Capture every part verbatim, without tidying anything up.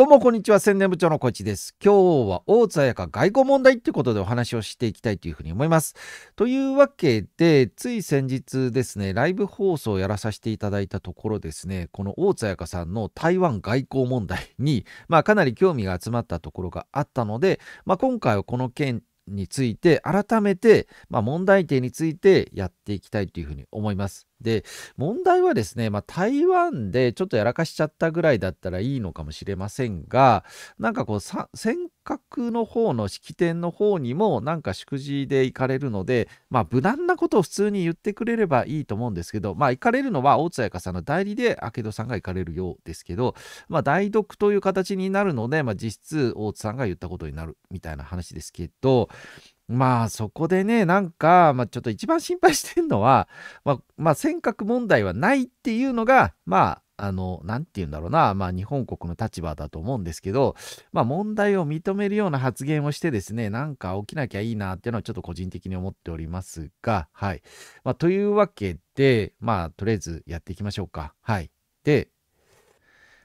どうもこんにちは、宣伝部長の小市です。今日は大津綾香外交問題ということでお話をしていきたいというふうに思います。というわけで、つい先日ですね、ライブ放送をやらさせていただいたところですね、この大津綾香さんの台湾外交問題に、まあ、かなり興味が集まったところがあったので、まあ、今回はこの件について改めて、まあ、問題点についてやっていきたいというふうに思います。で、問題はですね、まあ、台湾でちょっとやらかしちゃったぐらいだったらいいのかもしれませんが、なんかこう尖閣の方の式典の方にもなんか祝辞で行かれるので、まあ、無難なことを普通に言ってくれればいいと思うんですけど、まあ、行かれるのは大津綾香さんの代理で明戸さんが行かれるようですけど、まあ、代読という形になるので、まあ、実質大津さんが言ったことになるみたいな話ですけど、まあそこでね、なんか、まあ、ちょっと一番心配してるのは、まあ、まあ、尖閣問題はないっていうのが、まあ、あの、なんて言うんだろうな、まあ、日本国の立場だと思うんですけど、まあ、問題を認めるような発言をしてですね、なんか起きなきゃいいなっていうのはちょっと個人的に思っておりますが、はい。まあ、というわけで、まあ、とりあえずやっていきましょうか。はい。で、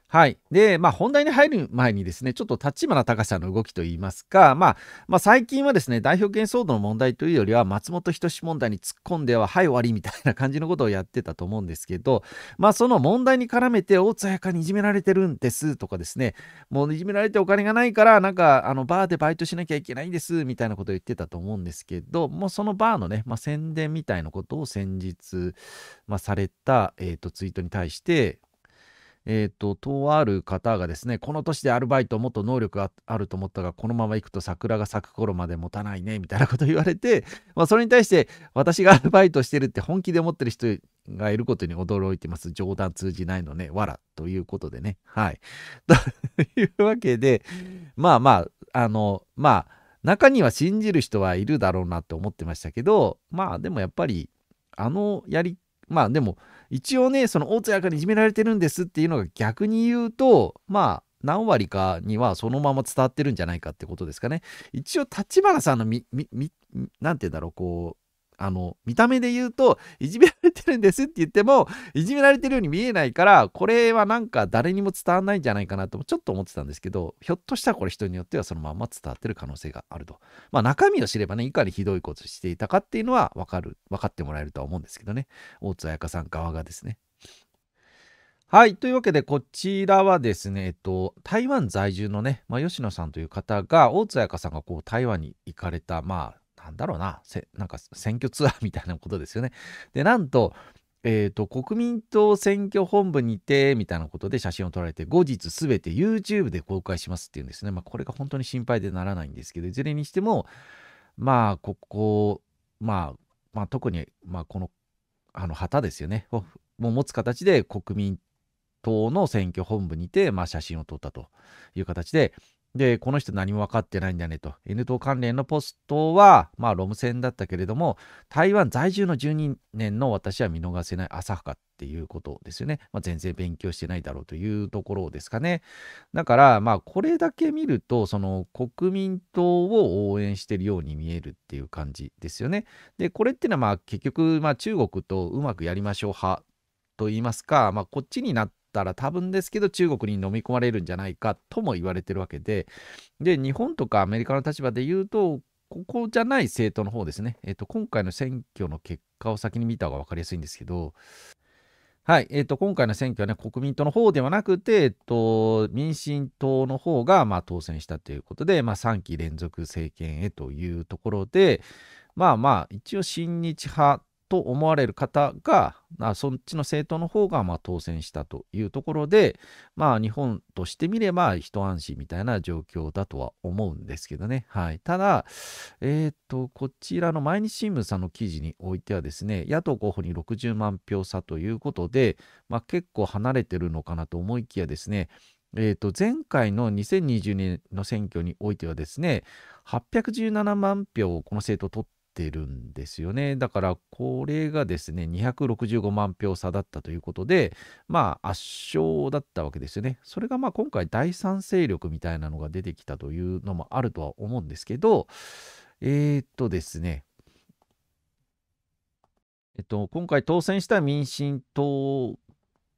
はい。で、まあ、本題に入る前にですね、ちょっと立花隆さんの動きといいますか、まあ、まあ、最近はですね、代表権騒動の問題というよりは、松本人志問題に突っ込んでは、はい、終わりみたいな感じのことをやってたと思うんですけど、まあ、その問題に絡めて、大津綾香にいじめられてるんですとかですね、もういじめられてお金がないから、なんか、あの、バーでバイトしなきゃいけないんです、みたいなことを言ってたと思うんですけど、もうそのバーのね、まあ、宣伝みたいなことを先日、まあ、された、えっと、ツイートに対して、えーと、とある方がですね、この年でアルバイトもっと能力があると思ったが、このまま行くと桜が咲く頃まで持たないね、みたいなことを言われて、まあ、それに対して、私がアルバイトしてるって本気で思ってる人がいることに驚いてます。冗談通じないのね、わら、ということでね。はい。というわけで、まあまあ、あの、まあ、中には信じる人はいるだろうなって思ってましたけど、まあ、でもやっぱり、あのやり、まあでも一応ね、その大津綾香にいじめられてるんですっていうのが逆に言うと、まあ何割かにはそのまま伝わってるんじゃないかってことですかね。一応立花さんのみみみなんて言うんだろう、こうあの見た目で言うといじめられてるんですって言ってもいじめられてるように見えないから、これはなんか誰にも伝わんないんじゃないかなとちょっと思ってたんですけど、ひょっとしたらこれ人によってはそのまま伝わってる可能性があると。まあ中身を知ればね、いかにひどいことしていたかっていうのは分かる分かってもらえるとは思うんですけどね、大津綾香さん側がですね。はい。というわけで、こちらはですね、えっと、台湾在住のね、まあ、吉野さんという方が、大津綾香さんがこう台湾に行かれた、まあなんだろうな、せなんか選挙ツアーみたいなことですよね。で、なんと、えーと、国民党選挙本部にて、みたいなことで写真を撮られて、後日すべて ユーチューブ で公開しますっていうんですね。まあ、これが本当に心配でならないんですけど、いずれにしても、まあ、ここ、まあ、まあ、特に、まあ、この、あの旗ですよね。を持つ形で、国民党の選挙本部にて、まあ、写真を撮ったという形で、で、この人何も分かってないんだねと。N 党関連のポストは、まあ、ロム線だったけれども、台湾在住のじゅうにねんの私は見逃せない浅はかっていうことですよね。まあ、全然勉強してないだろうというところですかね。だから、まあ、これだけ見ると、その国民党を応援しているように見えるっていう感じですよね。で、これっていうのは、まあ、結局、まあ、中国とうまくやりましょう派と言いますか、まあ、こっちになって、多分ですけど中国に飲み込まれるんじゃないかとも言われてるわけで、で日本とかアメリカの立場で言うと、ここじゃない政党の方ですね、えっと今回の選挙の結果を先に見た方が分かりやすいんですけど、はい、えっと今回の選挙はね、国民党の方ではなくて、えっと、民進党の方がまあ当選したということで、まあ、さんき連続政権へというところで、まあまあ一応親日派と思われる方が、あ、そっちの政党の方がまあ当選したというところで、まあ日本としてみれば一安心みたいな状況だとは思うんですけどね。はい、ただ、えーと、こちらの毎日新聞さんの記事においてはですね、野党候補にろくじゅうまんひょう差ということで、まあ、結構離れてるのかなと思いきやですね、えーと、前回のにせんにじゅうねんの選挙においてはですね、はっぴゃくじゅうななまんひょうをこの政党取っててるんですよね。だからこれがですねにひゃくろくじゅうごまんひょう差だったということで、まあ圧勝だったわけですよね。それがまあ今回だいさん勢力みたいなのが出てきたというのもあるとは思うんですけど、えー、っとですねえっと今回当選した民進党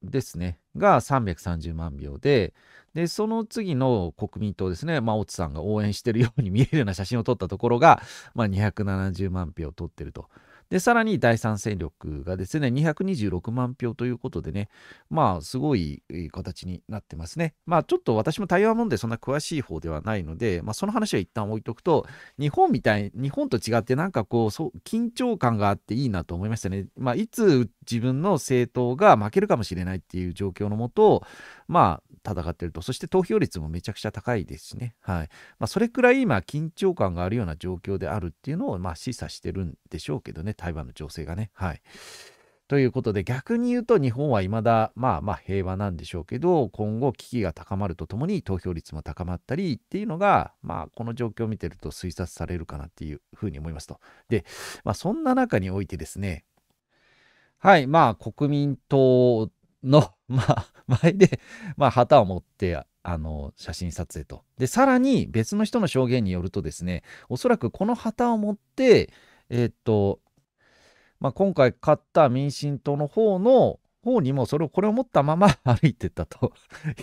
ですねがさんびゃくさんじゅうまんひょうで、でその次の国民党ですね、まあ、オツさんが応援してるように見えるような写真を撮ったところが、まあ、にひゃくななじゅうまんひょう取ってると。でさらに第三勢力がですねにひゃくにじゅうろくまんひょうということでね、まあすごい形になってますね。まあちょっと私も台湾問題そんな詳しい方ではないので、まあ、その話は一旦置いとくと、日本みたい日本と違ってなんかこうそう緊張感があっていいなと思いましたね。まあいつ自分の政党が負けるかもしれないっていう状況のもと、まあ戦ってると。そして投票率もめちゃくちゃ高いですしね、はい、まあ、それくらい今緊張感があるような状況であるっていうのをまあ示唆してるんでしょうけどね、台湾の情勢がね。はい、ということで逆に言うと日本はいまだまあまあ平和なんでしょうけど、今後危機が高まるとともに投票率も高まったりっていうのが、まあこの状況を見てると推察されるかなっていうふうに思いますと。で、まあ、そんな中においてですね、はい、まあ国民党のまあ前でまあ旗を持ってあの写真撮影と。でさらに別の人の証言によるとですね、おそらくこの旗を持ってえー、っとまあ、今回勝った民進党の方の方にもそれをこれを持ったまま歩いてったと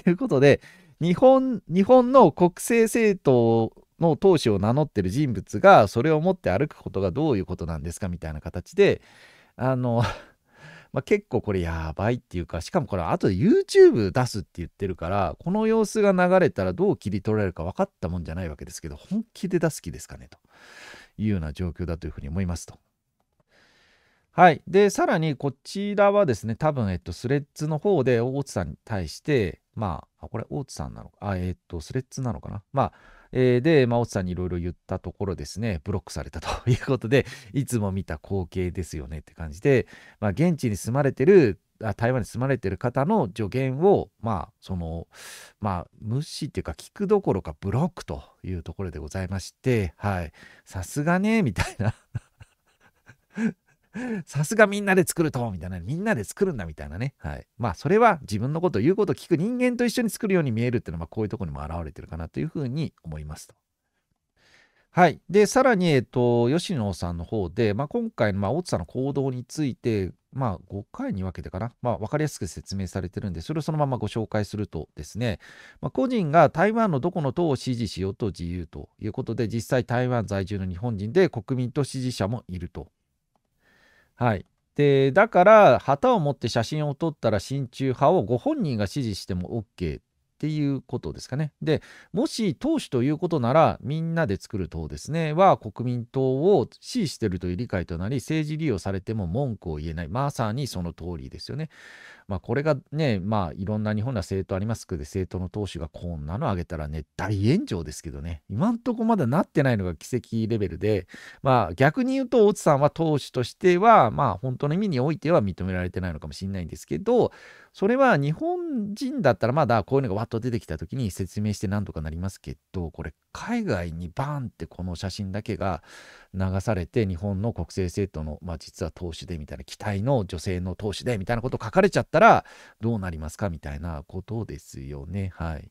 いうことで、日本日本の国政政党の党首を名乗ってる人物がそれを持って歩くことがどういうことなんですかみたいな形で、あのまあ、結構これやばいっていうか、しかもこれ後で ユーチューブ 出すって言ってるから、この様子が流れたらどう切り取られるか分かったもんじゃないわけですけど、本気で出す気ですかねというような状況だというふうに思いますと。はい、でさらにこちらはですね、多分、えっと、スレッズの方で大津さんに対して、まあ、これ大津さんなのか、あ、えっと、スレッズなのかな。まあ、えー、で、まあ、大津さんにいろいろ言ったところですね、ブロックされたということで、いつも見た光景ですよねって感じで、まあ、現地に住まれてる、あ、台湾に住まれてる方の助言を、まあ、その、まあ、無視っていうか、聞くどころかブロックというところでございまして、はい、さすがね、みたいな。さすがみんなで作るとみたいな、みんなで作るんだみたいなね、はい、まあそれは自分のこと言うことを聞く人間と一緒に作るように見えるっていうのは、まあ、こういうところにも表れてるかなというふうに思いますと。はい、でさらに、えっと、吉野さんの方で、まあ、今回の、まあ、大津さんの行動について、まあ、ごかいに分けてかな、まあ、分かりやすく説明されてるんで、それをそのままご紹介するとですね、まあ、個人が台湾のどこの党を支持しようと自由ということで、実際台湾在住の日本人で国民党支持者もいると。はい、でだから旗を持って写真を撮ったら親中派をご本人が支持しても オーケー っていうことですかね。でもし党首ということなら、みんなで作る党ですねは国民党を支持しているという理解となり、政治利用されても文句を言えない、まさにその通りですよね。まあ、これがね、まあいろんな日本の政党ありますけど、政党の党首がこんなのあげたらね、大炎上ですけどね、今んとこまだなってないのが奇跡レベルで、まあ逆に言うと大津さんは党首としてはまあ本当の意味においては認められてないのかもしれないんですけど、それは日本人だったらまだこういうのがわっと出てきた時に説明してなんとかなりますけど、これ海外にバーンってこの写真だけが流されて、日本の国政政党のまあ実は党首でみたいな、期待の女性の党首でみたいなことを書かれちゃったたらどうなりますかみたいなことですよね。はい、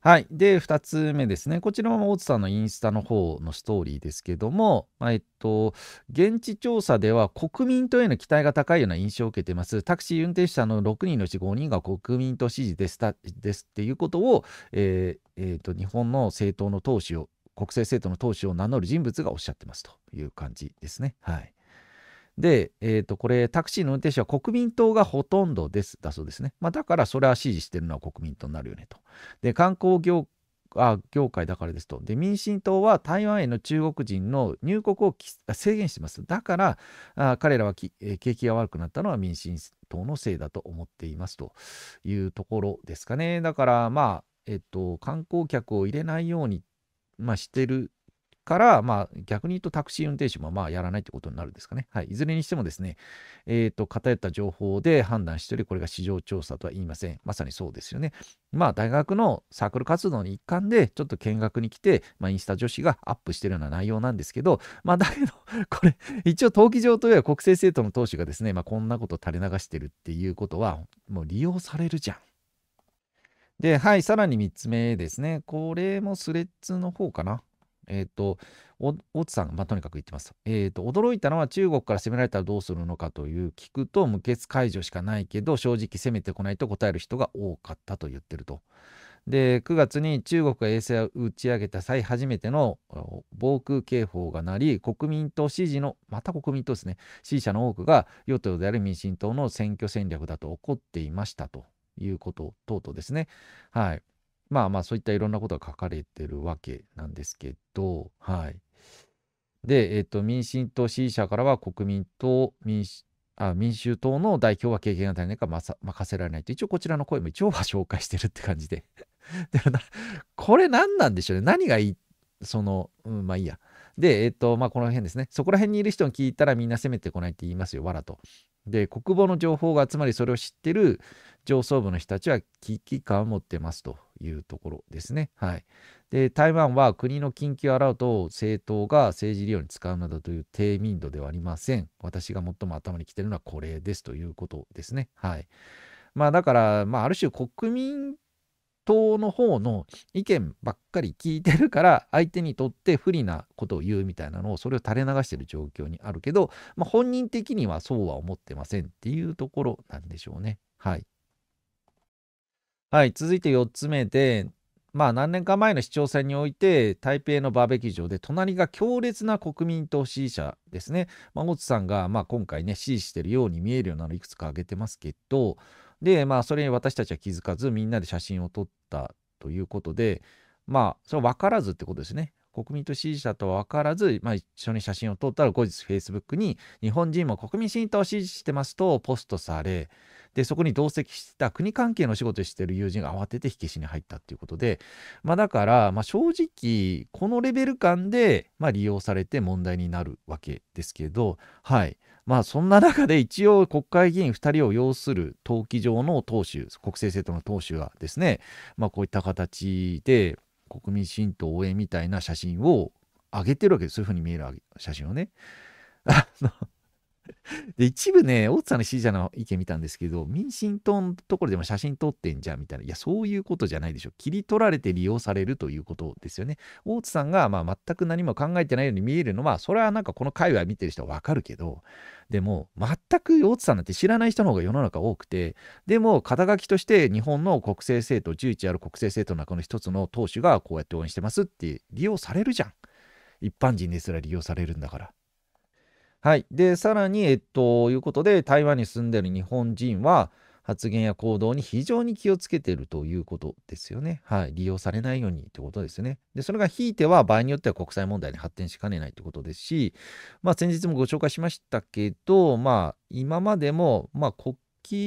はい、でふたつめですね、こちらも大津さんのインスタの方のストーリーですけども、まあ、えっと現地調査では国民党への期待が高いような印象を受けてます、タクシー運転手のろくにんのうちごにんが国民党支持でしたですっていうことを、えーえー、と日本の政党の党首を国政政党の党首を名乗る人物がおっしゃってますという感じですね。はい、で、えー、とこれタクシーの運転手は国民党がほとんどですだそうですね。まあ、だからそれは支持してるのは国民党になるよねと。で観光 業, あ業界だからですと。で民進党は台湾への中国人の入国を制限してます。だからあ彼らはき、えー、景気が悪くなったのは民進党のせいだと思っていますというところですかね。だからまあ、えー、と観光客を入れないように、まあ、してる。からまあ、逆に言うとタクシー運転手もまあやらないということになるんですかね。はい、いずれにしてもですね、えー、と偏った情報で判断しており、これが市場調査とは言いません。まさにそうですよね。まあ、大学のサークル活動の一環でちょっと見学に来て、まあ、インスタ女子がアップしているような内容なんですけど、まあ、だけどこれ一応登記上といえば国政政党の党首がですね、まあ、こんなことを垂れ流してるっていうことはもう利用されるじゃん。ではい、さらにみっつめですね、これもスレッズの方かな。えっと、大津さんが、まあ、とにかく言ってます。えっと、驚いたのは中国から攻められたらどうするのかという聞くと、無血解除しかないけど、正直攻めてこないと答える人が多かったと言ってると。で、くがつに中国が衛星を打ち上げた際、初めての防空警報が鳴り、国民党支持の、また国民党ですね、支持者の多くが与党である民進党の選挙戦略だと怒っていましたということ等々ですね。はい。まあまあ、そういったいろんなことが書かれてるわけなんですけど、はい。で、えっと、民進党支持者からは国民党、民主、あ民衆党の代表は経験が足りないから任せられないと、一応こちらの声も一応は紹介してるって感じで。でこれ何なんでしょうね。何がいい、その、うん、まあいいや。で、えっと、まあこの辺ですね。そこら辺にいる人に聞いたらみんな攻めてこないって言いますよ、わらと。で、国防の情報が集まり、それを知ってる上層部の人たちは危機感を持ってますというところですね。はい。で、台湾は国の緊急を洗うと政党が政治利用に使うなどという低民度ではありません。私が最も頭にきてるのはこれですということですね。はい。まあだから、まあある種国民党の方の意見ばっかり聞いてるから相手にとって不利なことを言うみたいなのをそれを垂れ流している状況にあるけど、まあ、本人的にはそうは思ってませんっていうところなんでしょうね。はい、はい、続いてよっつめで、まあ、何年か前の市長選において台北のバーベキュー場で隣が強烈な国民党支持者ですね。まあ、大津さんがまあ今回ね支持しているように見えるようなのいくつか挙げてますけど、でまあそれに私たちは気づかずみんなで写真を撮ったということで、まあそれ分からずってことですね。国民党支持者と分からず、まあ、一緒に写真を撮ったら後日 フェイスブック に日本人も国民進党を支持してますとポストされ、でそこに同席した国関係の仕事をしている友人が慌てて火消しに入ったということで、まあ、だから、まあ、正直このレベル感で、まあ、利用されて問題になるわけですけど、はい。まあそんな中で一応国会議員ふたりを擁する党紀上の党首、国政政党の党首はですね、まあこういった形で国民新党応援みたいな写真を上げてるわけです。そういうふうに見える写真をね。あので一部ね、大津さんの支持者の意見見たんですけど、民進党のところでも写真撮ってんじゃんみたいな、いや、そういうことじゃないでしょ。切り取られて利用されるということですよね。大津さんがまあ全く何も考えてないように見えるのは、それはなんかこの界隈見てる人はわかるけど、でも、全く大津さんなんて知らない人の方が世の中多くて、でも、肩書きとして日本の国政政党、じゅういちある国政政党の中の一つの党首がこうやって応援してますって利用されるじゃん。一般人ですら利用されるんだから。はい、でさらに、えっと、いうことで台湾に住んでいる日本人は発言や行動に非常に気をつけているということですよね。はい、利用されないようにということですね。でそれがひいては場合によっては国際問題に発展しかねないということですし、まあ、先日もご紹介しましたけど、まあ、今までも、まあ、国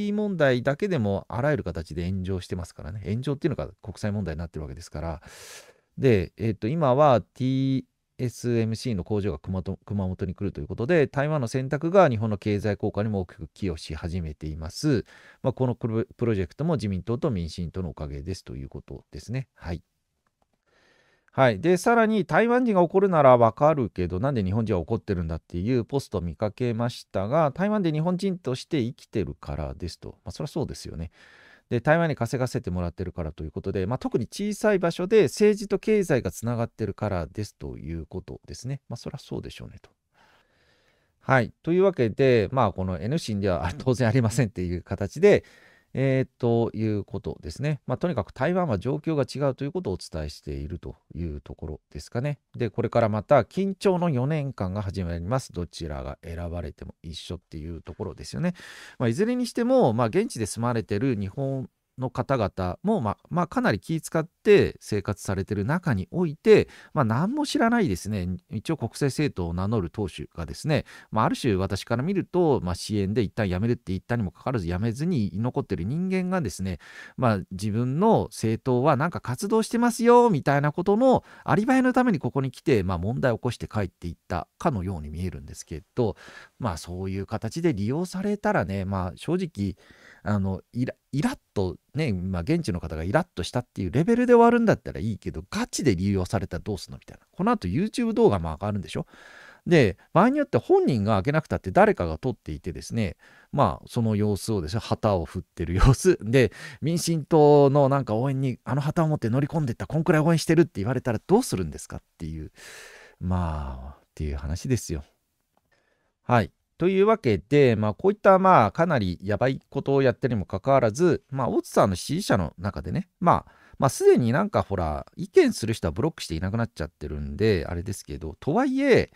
旗問題だけでもあらゆる形で炎上してますからね。炎上っていうのが国際問題になってるわけですから。で、えっと、今は ティーエスエムシー の工場が熊本に来るということで、台湾の選択が日本の経済効果にも大きく寄与し始めています。まあ、このプロジェクトも自民党と民進党のおかげですということですね。はい。はい、でさらに台湾人が怒るならわかるけど、なんで日本人は怒ってるんだっていうポストを見かけましたが、台湾で日本人として生きてるからですと。まあ、それはそうですよね。で台湾に稼がせてもらってるからということで、まあ、特に小さい場所で政治と経済がつながってるからですということですね。まあそりゃそうでしょうねと。はい。というわけで、まあこの エヌ 審では当然ありませんっていう形で、えー、ということですね。まあとにかく台湾は状況が違うということをお伝えしているというところですかね。で、これからまた緊張のよねんかんが始まります。どちらが選ばれても一緒っていうところですよね。まあ、いずれにしても、まあ、現地で住まれている日本の方々も、まあまあ、かなり気遣って生活されている中において、まあ、何も知らないですね、一応国政政党を名乗る党首がですね、まあ、ある種私から見ると、まあ、支援で一旦辞めるって言ったにもかかわらず辞めずに残っている人間がですね、まあ、自分の政党はなんか活動してますよみたいなことのアリバイのためにここに来て、まあ、問題を起こして帰っていったかのように見えるんですけど、まあ、そういう形で利用されたらね、まあ、正直あのイライラッとね、まあ、現地の方がイラッとしたっていうレベルで終わるんだったらいいけど、ガチで利用されたらどうすんのみたいな。この後 ユーチューブ 動画も上がるんでしょ。で、場合によって本人が開けなくたって誰かが撮っていてですね、まあその様子をですね、旗を振ってる様子で、民進党のなんか応援にあの旗を持って乗り込んでった、こんくらい応援してるって言われたらどうするんですかっていう、まあっていう話ですよ。はい。というわけで、まあ、こういったまあかなりやばいことをやってるにもかかわらず、まあ、大津さんの支持者の中でね、まあ、まあ、すでになんかほら、意見する人はブロックしていなくなっちゃってるんで、あれですけど、とはいえ、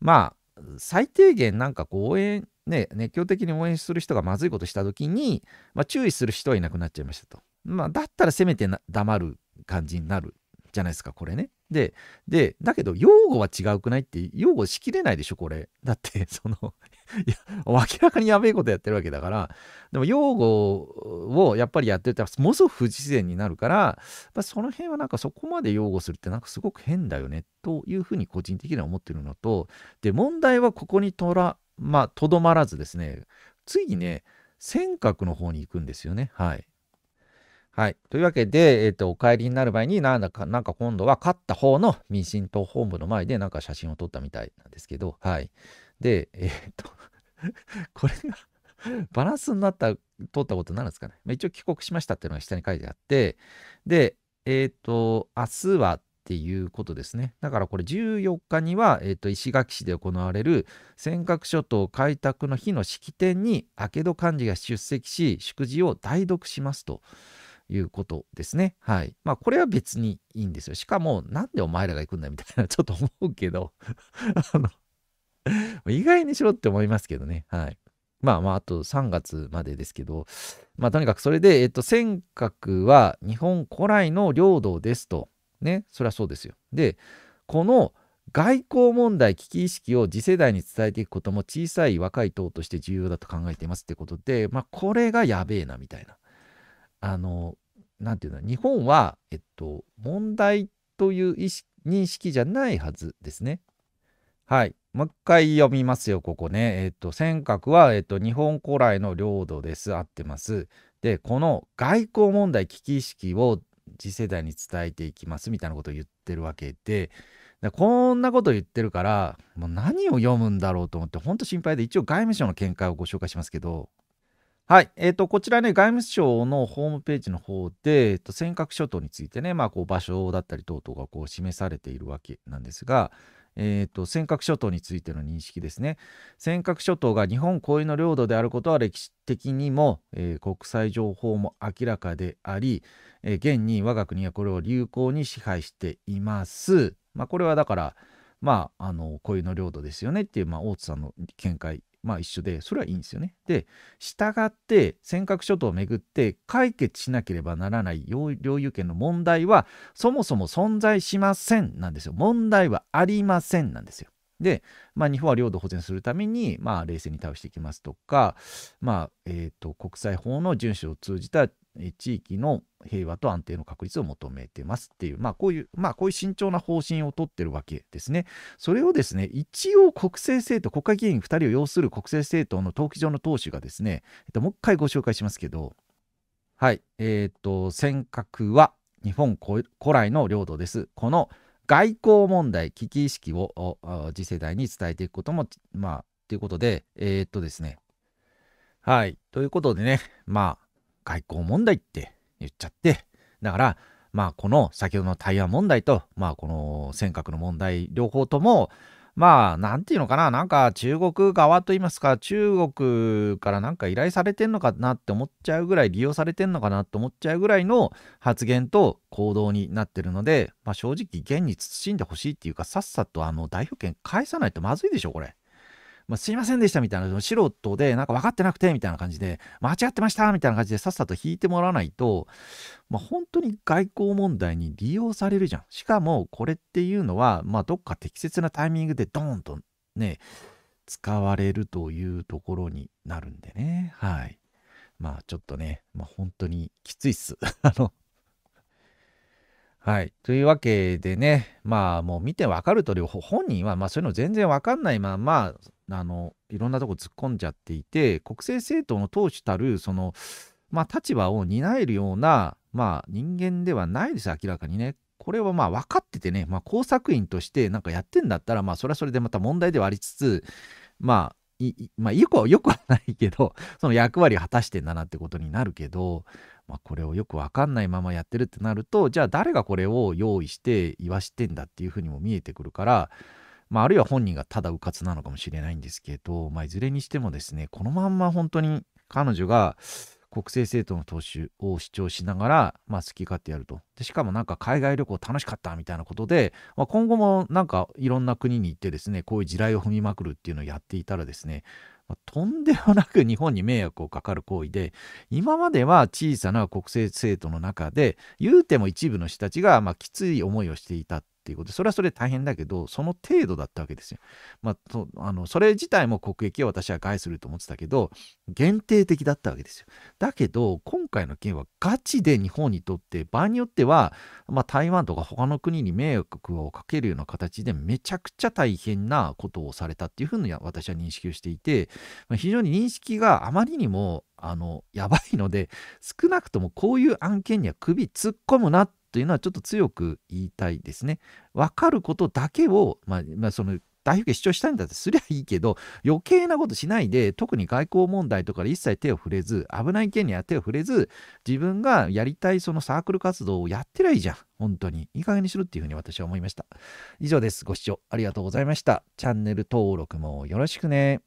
まあ、最低限なんかこう応援、ね、熱狂的に応援する人がまずいことしたときに、まあ、注意する人はいなくなっちゃいましたと。まあ、だったらせめてな黙る感じになるじゃないですか、これね。で、で、だけど、擁護は違うくないって、擁護しきれないでしょ、これ。だって、その、いや、明らかにやべえことやってるわけだから、でも、擁護をやっぱりやってると、ものすごく不自然になるから、まあ、その辺はなんかそこまで擁護するって、なんかすごく変だよね、というふうに個人的には思ってるのと、で、問題はここにとら、まあ、とどまらずですね、ついにね、尖閣の方に行くんですよね、はい。はい。というわけで、えっと、お帰りになる前に、なんだか、なんか今度は勝った方の民進党本部の前で、なんか写真を撮ったみたいなんですけど、はい。で、えっと、これがバランスになった、撮ったことになるんですかね。まあ、一応帰国しましたっていうのが下に書いてあって、で、えっと、明日はっていうことですね。だからこれじゅうよっかには、えっと、石垣市で行われる尖閣諸島開拓の日の式典に、明戸幹事が出席し、祝辞を代読しますと。いうことですね。はい。まあ、これは別にいいんですよ。しかも、なんでお前らが行くんだみたいな、ちょっと思うけど、あの、意外にしろって思いますけどね。はい。まあまあ、あとさんがつまでですけど、まあ、とにかくそれで、えっと、尖閣は日本古来の領土ですと。ね。それはそうですよ。で、この外交問題、危機意識を次世代に伝えていくことも小さい若い党として重要だと考えていますってことで、まあ、これがやべえな、みたいな。あのなんていうの、日本は、えっと、問題という意識認識じゃないはずですね。はい。もう一回読みますよ、ここね。えっと、尖閣は、えっと、日本古来の領土です。合ってます。で、この外交問題、危機意識を次世代に伝えていきますみたいなことを言ってるわけで、でこんなこと言ってるから、もう何を読むんだろうと思って、本当心配で、一応外務省の見解をご紹介しますけど、はい。えっと、こちらね、外務省のホームページの方で、えっと、尖閣諸島についてね、まあ、こう、場所だったり等々がこう、示されているわけなんですが、えっと、尖閣諸島についての認識ですね。尖閣諸島が日本固有の領土であることは歴史的にも、えー、国際情報も明らかであり、えー、現に我が国はこれを有効に支配しています。まあ、これはだから、まあ、あの、固有の領土ですよねっていう、まあ、大津さんの見解。まあ一緒で、それはいいんですよね。で、したがって尖閣諸島をめぐって解決しなければならない領有権の問題はそもそも存在しませんなんですよ。問題はありませんなんですよ。で、まあ、日本は領土保全するために、まあ、冷静に対応していきますとか、まあえー、と国際法の遵守を通じた地域の平和と安定の確立を求めてますっていう、まあこういう、まあ、こういう慎重な方針をとってるわけですね。それをですね、一応国政政党、国会議員ふたりを擁する国政政党の登記上の党首がですね、えっと、もう一回ご紹介しますけど、はい、えっと、尖閣は日本古来の領土です。この外交問題、危機意識を次世代に伝えていくことも、まあ、ということで、えー、っとですね。はい。ということでね、まあ、外交問題って言っちゃって、だから、まあ、この先ほどの台湾問題と、まあ、この尖閣の問題、両方とも、まあ、なんていうのかな、なんか中国側といいますか、中国からなんか依頼されてんのかなって思っちゃうぐらい、利用されてんのかなって思っちゃうぐらいの発言と行動になってるので、まあ、正直、現に慎んでほしいっていうか、さっさとあの代表権返さないとまずいでしょ、これ。まあ、すいませんでしたみたいな、素人で、なんか分かってなくてみたいな感じで、間違ってましたみたいな感じで、さっさと引いてもらわないと、まあ、本当に外交問題に利用されるじゃん。しかも、これっていうのは、まあ、どっか適切なタイミングでドーンとね、使われるというところになるんでね。はい。まあ、ちょっとね、まあ、本当にきついっす。あの、はい。というわけでね、まあ、もう見て分かる通り、本人は、まあ、そういうの全然分かんないまま、あのいろんなとこ突っ込んじゃっていて、国政政党の党首たるその、まあ、立場を担えるような、まあ、人間ではないです、明らかにね。これはまあ分かっててね、まあ、工作員としてなんかやってんだったら、まあそれはそれでまた問題ではありつつ、まあ、いまあ、よくはよくはないけど、その役割を果たしてんだなってことになるけど、まあ、これをよく分かんないままやってるってなると、じゃあ誰がこれを用意して言わしてんだっていうふうにも見えてくるから、まあ、あるいは本人がただうかつなのかもしれないんですけど、まあ、いずれにしてもですね、このまんま本当に彼女が国政政党の党首を主張しながら、まあ、好き勝手やると。でしかもなんか海外旅行楽しかったみたいなことで、まあ、今後もなんかいろんな国に行ってですね、こういう地雷を踏みまくるっていうのをやっていたらですね、まあ、とんでもなく日本に迷惑をかかる行為で、今までは小さな国政政党の中で言うても一部の人たちがまあきつい思いをしていたっていうことで、それはそれ大変だけど、その程度だったわけですよ。まあ、とあのそれ自体も国益を私は害すると思ってたけど、限定的だったわけですよ。だけど今回の件はガチで日本にとって、場合によっては、まあ、台湾とか他の国に迷惑をかけるような形でめちゃくちゃ大変なことをされたっていうふうに私は認識をしていて、まあ、非常に認識があまりにもあのやばいので、少なくともこういう案件には首突っ込むなってというのはちょっと強く言いたいですね。分かることだけを、まあまあ、その代表権主張したいんだってすりゃいいけど、余計なことしないで、特に外交問題とかで一切手を触れず、危ない件には手を触れず、自分がやりたいそのサークル活動をやってりゃいいじゃん。本当にいい加減にしろっていうふうに私は思いました。以上です。ご視聴ありがとうございました。チャンネル登録もよろしくね。